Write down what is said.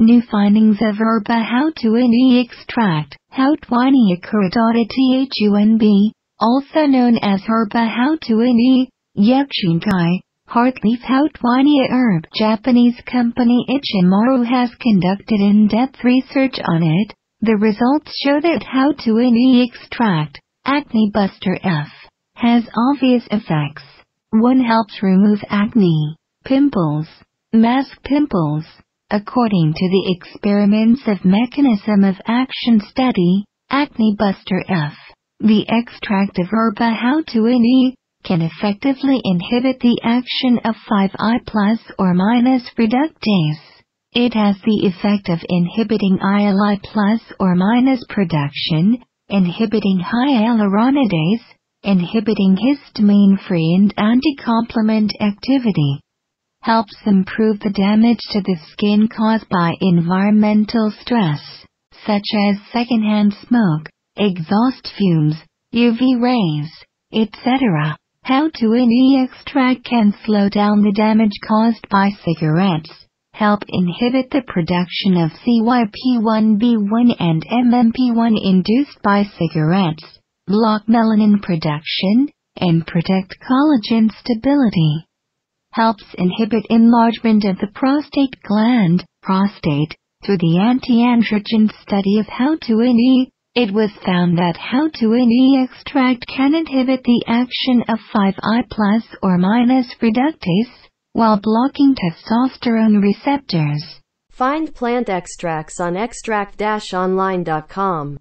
New findings of herba Houttuynia extract, Houttuynia cordata Thunb, also known as herba Houttuynia, yuxingcao, heartleaf Houttuynia herb. Japanese company Ichimaru has conducted in-depth research on it. The results show that Houttuynia extract, Acne Buster F, has obvious effects. 1. Helps remove acne, pimples, mask pimples. According to the Experiments of Mechanism of Action study, Acne Buster F, the extract of herba Houttuynia, can effectively inhibit the action of 5α+/- reductase. It has the effect of inhibiting IL-α+ production, inhibiting hyaluronidase, inhibiting histamine-free and anti-complement activity. Helps improve the damage to the skin caused by environmental stress, such as secondhand smoke, exhaust fumes, UV rays, etc. Houttuynia extract can slow down the damage caused by cigarettes, help inhibit the production of CYP1B1 and MMP-1 induced by cigarettes, block melanin production, and protect collagen stability. Helps inhibit enlargement of the prostate gland, prostate. Through the anti-androgen study of Houttuynia, it was found that Houttuynia extract can inhibit the action of 5α+/- reductase, while blocking testosterone receptors. Find plant extracts on extract-online.com.